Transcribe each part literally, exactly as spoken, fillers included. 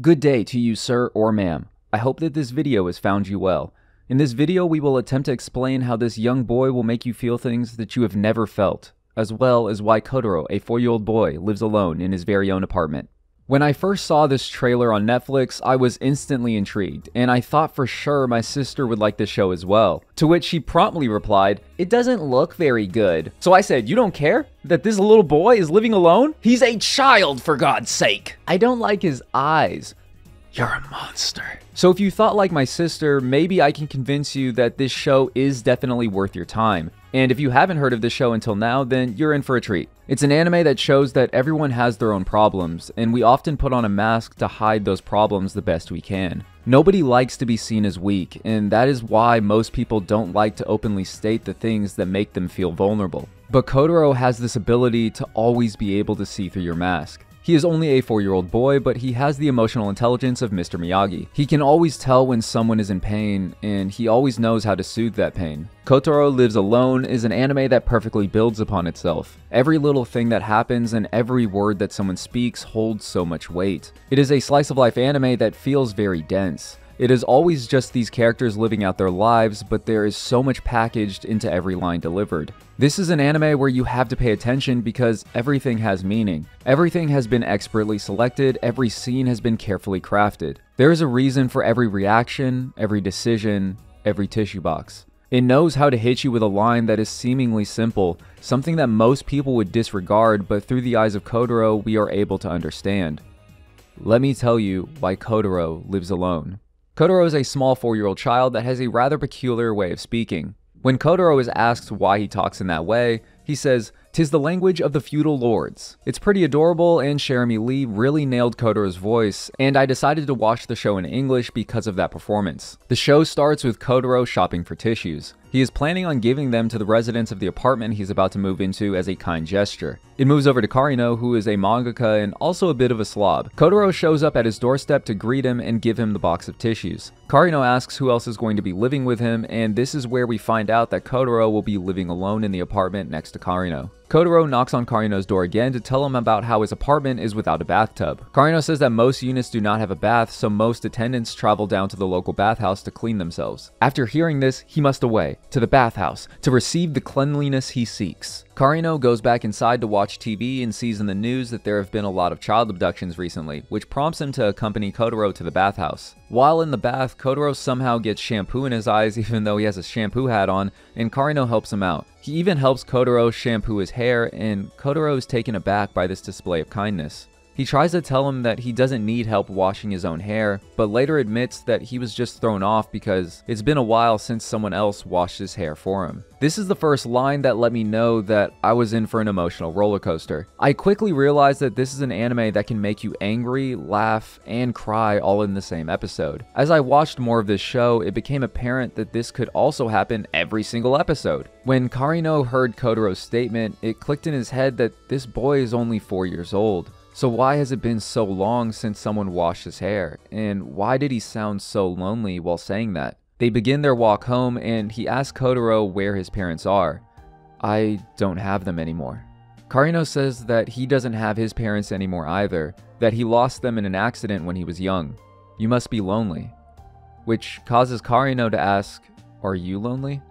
Good day to you, sir or ma'am. I hope that this video has found you well. In this video, we will attempt to explain how this young boy will make you feel things that you have never felt, as well as why Kotaro, a four-year-old boy, lives alone in his very own apartment. When I first saw this trailer on Netflix, I was instantly intrigued, and I thought for sure my sister would like the show as well. To which she promptly replied, "It doesn't look very good." So I said, "You don't care that this little boy is living alone? He's a child, for God's sake! I don't like his eyes." "You're a monster." So if you thought like my sister, maybe I can convince you that this show is definitely worth your time. And if you haven't heard of this show until now, then you're in for a treat. It's an anime that shows that everyone has their own problems, and we often put on a mask to hide those problems the best we can. Nobody likes to be seen as weak, and that is why most people don't like to openly state the things that make them feel vulnerable. But Kotaro has this ability to always be able to see through your mask. He is only a four-year-old boy, but he has the emotional intelligence of Mister Miyagi. He can always tell when someone is in pain, and he always knows how to soothe that pain. Kotaro Lives Alone is an anime that perfectly builds upon itself. Every little thing that happens and every word that someone speaks holds so much weight. It is a slice-of-life anime that feels very dense. It is always just these characters living out their lives, but there is so much packaged into every line delivered. This is an anime where you have to pay attention because everything has meaning. Everything has been expertly selected, every scene has been carefully crafted. There is a reason for every reaction, every decision, every tissue box. It knows how to hit you with a line that is seemingly simple, something that most people would disregard, but through the eyes of Kotaro, we are able to understand. Let me tell you why Kotaro Lives Alone. Kotaro is a small four-year-old child that has a rather peculiar way of speaking. When Kotaro is asked why he talks in that way, he says, "'Tis the language of the feudal lords." It's pretty adorable, and Jeremy Lee really nailed Kotaro's voice, and I decided to watch the show in English because of that performance. The show starts with Kotaro shopping for tissues. He is planning on giving them to the residents of the apartment he's about to move into as a kind gesture. It moves over to Karino, who is a mangaka and also a bit of a slob. Kotaro shows up at his doorstep to greet him and give him the box of tissues. Karino asks who else is going to be living with him, and this is where we find out that Kotaro will be living alone in the apartment next to Karino. Kotaro knocks on Karino's door again to tell him about how his apartment is without a bathtub. Karino says that most units do not have a bath, so most attendants travel down to the local bathhouse to clean themselves. After hearing this, he must away, to the bathhouse, to receive the cleanliness he seeks. Karino goes back inside to watch T V and sees in the news that there have been a lot of child abductions recently, which prompts him to accompany Kotaro to the bathhouse. While in the bath, Kotaro somehow gets shampoo in his eyes even though he has a shampoo hat on, and Karino helps him out. He even helps Kotaro shampoo his hair, and Kotaro is taken aback by this display of kindness. He tries to tell him that he doesn't need help washing his own hair, but later admits that he was just thrown off because it's been a while since someone else washed his hair for him. This is the first line that let me know that I was in for an emotional roller coaster. I quickly realized that this is an anime that can make you angry, laugh, and cry all in the same episode. As I watched more of this show, it became apparent that this could also happen every single episode. When Karino heard Kotaro's statement, it clicked in his head that this boy is only four years old. So why has it been so long since someone washed his hair? And why did he sound so lonely while saying that? They begin their walk home, and he asks Kotaro where his parents are. "I don't have them anymore." Karino says that he doesn't have his parents anymore either, that he lost them in an accident when he was young. "You must be lonely." Which causes Karino to ask, "Are you lonely?"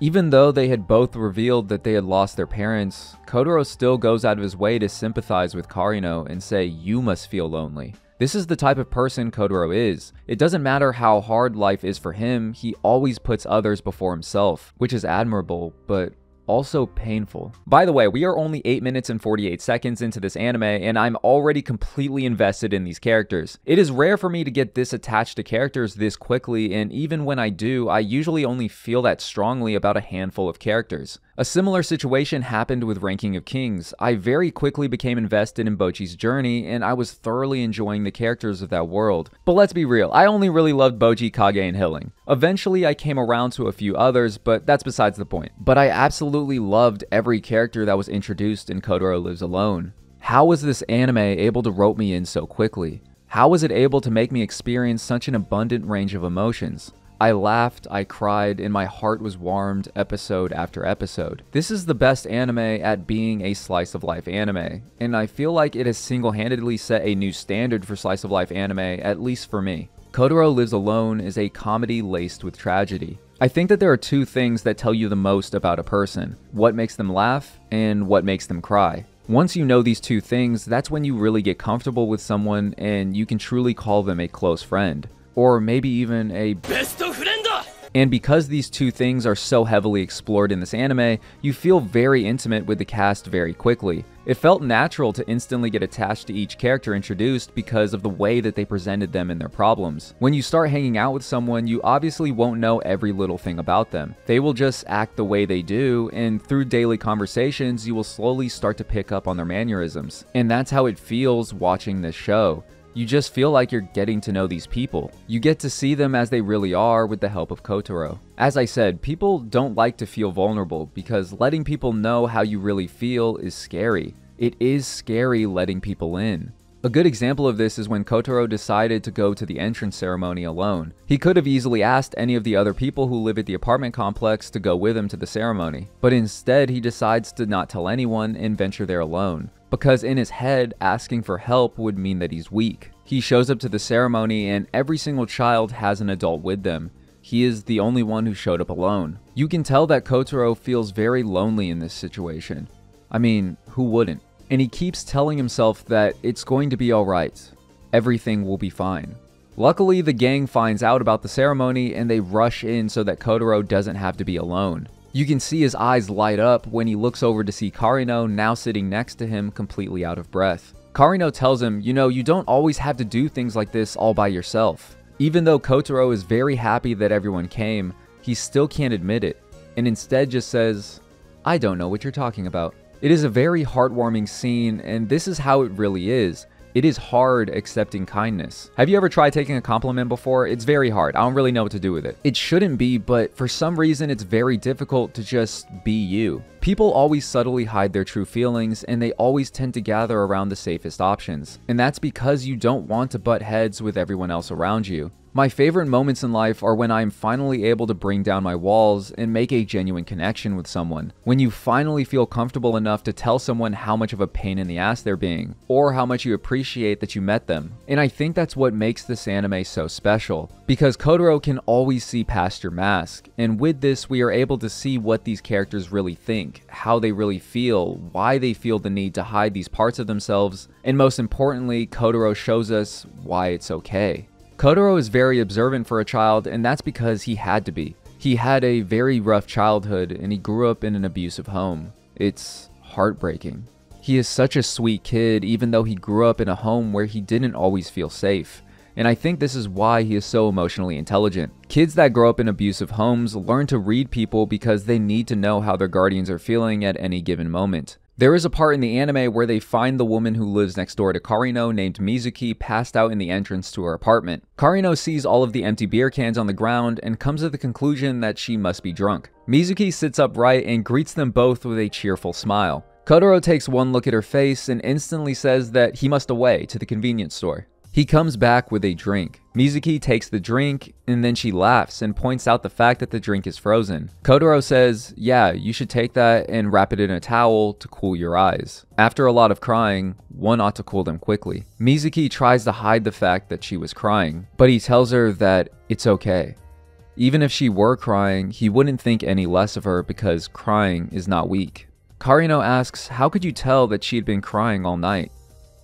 Even though they had both revealed that they had lost their parents, Kotaro still goes out of his way to sympathize with Karino and say, "You must feel lonely." This is the type of person Kotaro is. It doesn't matter how hard life is for him, he always puts others before himself, which is admirable, but also painful. By the way, we are only eight minutes and forty-eight seconds into this anime, and I'm already completely invested in these characters. It is rare for me to get this attached to characters this quickly, and even when I do, I usually only feel that strongly about a handful of characters. A similar situation happened with Ranking of Kings. I very quickly became invested in Bojji's journey, and I was thoroughly enjoying the characters of that world. But let's be real, I only really loved Bojji, Kage, and Hilling. Eventually, I came around to a few others, but that's besides the point. But I absolutely loved every character that was introduced in Kotaro Lives Alone. How was this anime able to rope me in so quickly? How was it able to make me experience such an abundant range of emotions? I laughed, I cried, and my heart was warmed episode after episode. This is the best anime at being a slice of life anime, and I feel like it has single-handedly set a new standard for slice of life anime, at least for me. Kotaro Lives Alone is a comedy laced with tragedy. I think that there are two things that tell you the most about a person: what makes them laugh and what makes them cry. Once you know these two things, that's when you really get comfortable with someone and you can truly call them a close friend, or maybe even a best friend. And because these two things are so heavily explored in this anime, you feel very intimate with the cast very quickly. It felt natural to instantly get attached to each character introduced because of the way that they presented them and their problems. When you start hanging out with someone, you obviously won't know every little thing about them. They will just act the way they do, and through daily conversations, you will slowly start to pick up on their mannerisms. And that's how it feels watching this show. You just feel like you're getting to know these people. You get to see them as they really are with the help of Kotaro. As I said, people don't like to feel vulnerable because letting people know how you really feel is scary. It is scary letting people in. A good example of this is when Kotaro decided to go to the entrance ceremony alone. He could have easily asked any of the other people who live at the apartment complex to go with him to the ceremony, but instead he decides to not tell anyone and venture there alone. Because in his head, asking for help would mean that he's weak. He shows up to the ceremony and every single child has an adult with them. He is the only one who showed up alone. You can tell that Kotaro feels very lonely in this situation. I mean, who wouldn't? And he keeps telling himself that it's going to be alright. Everything will be fine. Luckily, the gang finds out about the ceremony and they rush in so that Kotaro doesn't have to be alone. You can see his eyes light up when he looks over to see Karino now sitting next to him completely out of breath. Karino tells him, you know, you don't always have to do things like this all by yourself. Even though Kotaro is very happy that everyone came, he still can't admit it, and instead just says, I don't know what you're talking about. It is a very heartwarming scene, and this is how it really is. It is hard accepting kindness. Have you ever tried taking a compliment before? It's very hard. I don't really know what to do with it. It shouldn't be, but for some reason it's very difficult to just be you. People always subtly hide their true feelings, and they always tend to gather around the safest options. And that's because you don't want to butt heads with everyone else around you. My favorite moments in life are when I am finally able to bring down my walls and make a genuine connection with someone. When you finally feel comfortable enough to tell someone how much of a pain in the ass they're being, or how much you appreciate that you met them. And I think that's what makes this anime so special, because Kotaro can always see past your mask, and with this we are able to see what these characters really think, how they really feel, why they feel the need to hide these parts of themselves, and most importantly, Kotaro shows us why it's okay. Kotaro is very observant for a child, and that's because he had to be. He had a very rough childhood, and he grew up in an abusive home. It's heartbreaking. He is such a sweet kid, even though he grew up in a home where he didn't always feel safe. And I think this is why he is so emotionally intelligent. Kids that grow up in abusive homes learn to read people because they need to know how their guardians are feeling at any given moment. There is a part in the anime where they find the woman who lives next door to Karino named Mizuki passed out in the entrance to her apartment. Karino sees all of the empty beer cans on the ground and comes to the conclusion that she must be drunk. Mizuki sits upright and greets them both with a cheerful smile. Kotaro takes one look at her face and instantly says that he must away to the convenience store. He comes back with a drink. Mizuki takes the drink, and then she laughs and points out the fact that the drink is frozen. Kotaro says, yeah, you should take that and wrap it in a towel to cool your eyes. After a lot of crying, one ought to cool them quickly. Mizuki tries to hide the fact that she was crying, but he tells her that it's okay. Even if she were crying, he wouldn't think any less of her because crying is not weak. Karino asks, how could you tell that she had been crying all night?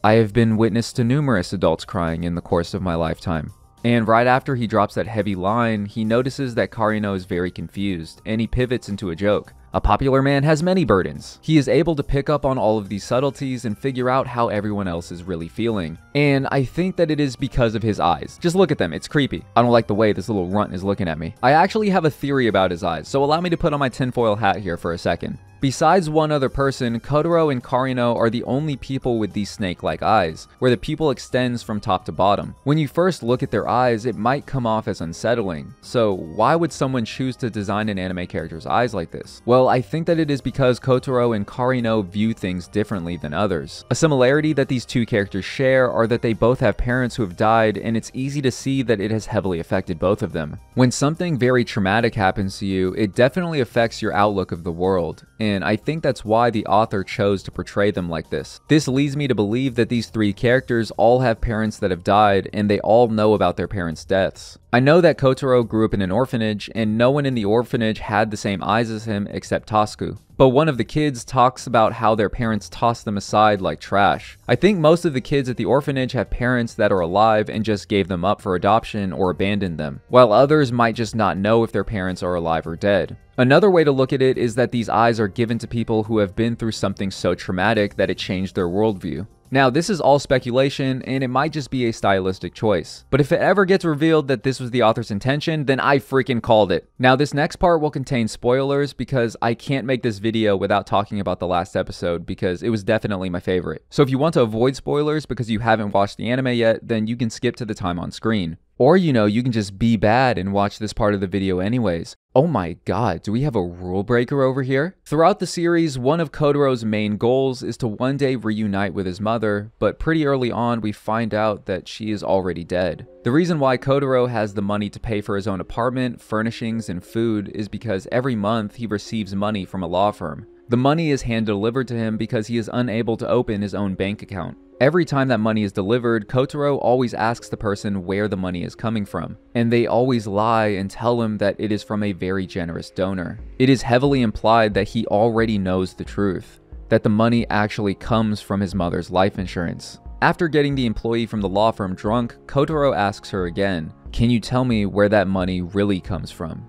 I have been witness to numerous adults crying in the course of my lifetime. And right after he drops that heavy line, he notices that Karino is very confused, and he pivots into a joke. A popular man has many burdens. He is able to pick up on all of these subtleties and figure out how everyone else is really feeling. And I think that it is because of his eyes. Just look at them, it's creepy. I don't like the way this little runt is looking at me. I actually have a theory about his eyes, so allow me to put on my tinfoil hat here for a second. Besides one other person, Kotaro and Karino are the only people with these snake-like eyes, where the pupil extends from top to bottom. When you first look at their eyes, it might come off as unsettling. So why would someone choose to design an anime character's eyes like this? Well, Well, I think that it is because Kotaro and Karino view things differently than others. A similarity that these two characters share are that they both have parents who have died, and it's easy to see that it has heavily affected both of them. When something very traumatic happens to you, it definitely affects your outlook of the world, and I think that's why the author chose to portray them like this. This leads me to believe that these three characters all have parents that have died, and they all know about their parents' deaths. I know that Kotaro grew up in an orphanage, and no one in the orphanage had the same eyes as him except Tosuku. But one of the kids talks about how their parents tossed them aside like trash. I think most of the kids at the orphanage have parents that are alive and just gave them up for adoption or abandoned them, while others might just not know if their parents are alive or dead. Another way to look at it is that these eyes are given to people who have been through something so traumatic that it changed their worldview. Now, this is all speculation, and it might just be a stylistic choice. But if it ever gets revealed that this was the author's intention, then I freaking called it. Now, this next part will contain spoilers because I can't make this video without talking about the last episode because it was definitely my favorite. So if you want to avoid spoilers because you haven't watched the anime yet, then you can skip to the time on screen. Or, you know, you can just be bad and watch this part of the video anyways. Oh my god, do we have a rule breaker over here? Throughout the series, one of Kotaro's main goals is to one day reunite with his mother, but pretty early on we find out that she is already dead. The reason why Kotaro has the money to pay for his own apartment, furnishings, and food is because every month he receives money from a law firm. The money is hand-delivered to him because he is unable to open his own bank account. Every time that money is delivered, Kotaro always asks the person where the money is coming from, and they always lie and tell him that it is from a very generous donor. It is heavily implied that he already knows the truth, that the money actually comes from his mother's life insurance. After getting the employee from the law firm drunk, Kotaro asks her again, "Can you tell me where that money really comes from?"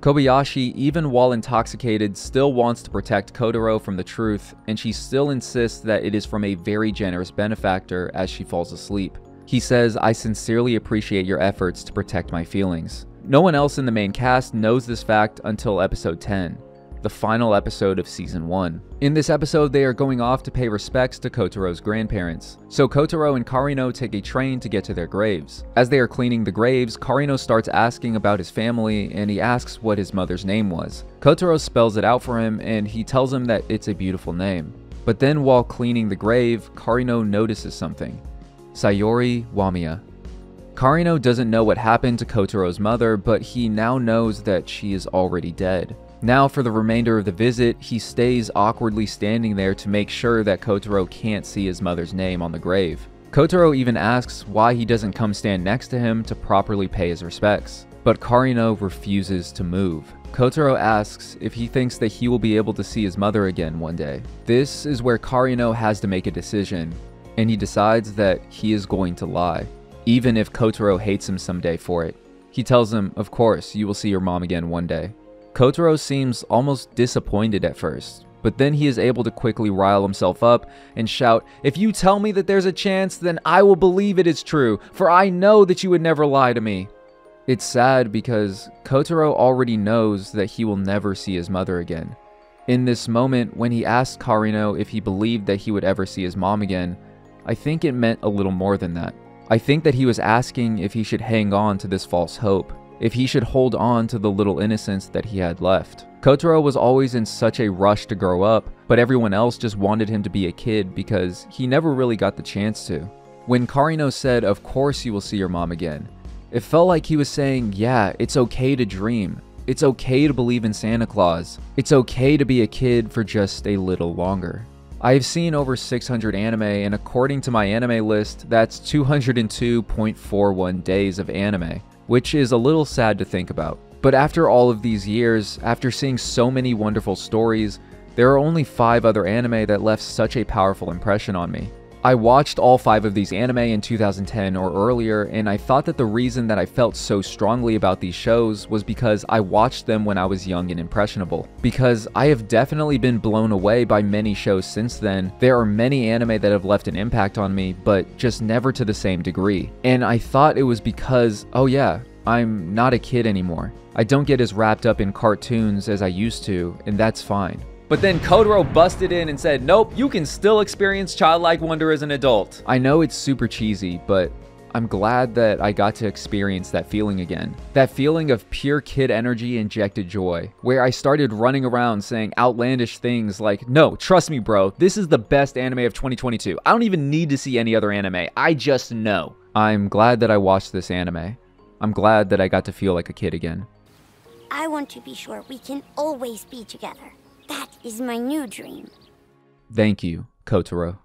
Kobayashi, even while intoxicated, still wants to protect Kotaro from the truth, and she still insists that it is from a very generous benefactor as she falls asleep. He says, "I sincerely appreciate your efforts to protect my feelings." No one else in the main cast knows this fact until episode ten, the final episode of season one. In this episode, they are going off to pay respects to Kotaro's grandparents, so Kotaro and Karino take a train to get to their graves. As they are cleaning the graves, Karino starts asking about his family, and he asks what his mother's name was. Kotaro spells it out for him, and he tells him that it's a beautiful name. But then while cleaning the grave, Karino notices something. Sayori Wamiya. Karino doesn't know what happened to Kotaro's mother, but he now knows that she is already dead. Now, for the remainder of the visit, he stays awkwardly standing there to make sure that Kotaro can't see his mother's name on the grave. Kotaro even asks why he doesn't come stand next to him to properly pay his respects, but Karino refuses to move. Kotaro asks if he thinks that he will be able to see his mother again one day. This is where Karino has to make a decision, and he decides that he is going to lie, even if Kotaro hates him someday for it. He tells him, "Of course, you will see your mom again one day." Kotaro seems almost disappointed at first, but then he is able to quickly rile himself up and shout, "If you tell me that there's a chance, then I will believe it is true, for I know that you would never lie to me." It's sad because Kotaro already knows that he will never see his mother again. In this moment, when he asked Karino if he believed that he would ever see his mom again, I think it meant a little more than that. I think that he was asking if he should hang on to this false hope, if he should hold on to the little innocence that he had left. Kotaro was always in such a rush to grow up, but everyone else just wanted him to be a kid because he never really got the chance to. When Karino said, "Of course you will see your mom again," it felt like he was saying, yeah, it's okay to dream. It's okay to believe in Santa Claus. It's okay to be a kid for just a little longer. I have seen over six hundred anime, and according to my anime list, that's two hundred two point four one days of anime, which is a little sad to think about. But after all of these years, after seeing so many wonderful stories, there are only five other anime that left such a powerful impression on me. I watched all five of these anime in two thousand ten or earlier, and I thought that the reason that I felt so strongly about these shows was because I watched them when I was young and impressionable. Because I have definitely been blown away by many shows since then. There are many anime that have left an impact on me, but just never to the same degree. And I thought it was because, oh yeah, I'm not a kid anymore. I don't get as wrapped up in cartoons as I used to, and that's fine. But then Kotaro busted in and said, "Nope, you can still experience childlike wonder as an adult." I know it's super cheesy, but I'm glad that I got to experience that feeling again. That feeling of pure kid energy injected joy, where I started running around saying outlandish things like, no, trust me bro, this is the best anime of twenty twenty-two. I don't even need to see any other anime, I just know. I'm glad that I watched this anime. I'm glad that I got to feel like a kid again. I want to be sure we can always be together. That is my new dream. Thank you, Kotaro.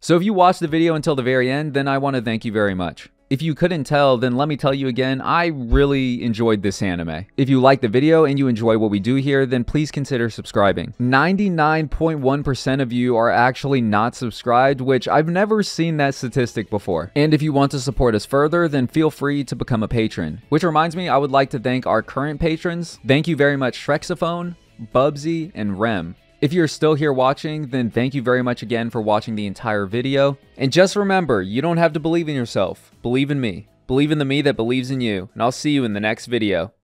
So if you watched the video until the very end, then I want to thank you very much. If you couldn't tell, then let me tell you again, I really enjoyed this anime. If you like the video and you enjoy what we do here, then please consider subscribing. ninety-nine point one percent of you are actually not subscribed, which I've never seen that statistic before. And if you want to support us further, then feel free to become a patron. Which reminds me, I would like to thank our current patrons. Thank you very much, Shrexophone, Bubsy, and Rem. If you're still here watching, then thank you very much again for watching the entire video. And just remember, you don't have to believe in yourself. Believe in me. Believe in the me that believes in you. And I'll see you in the next video.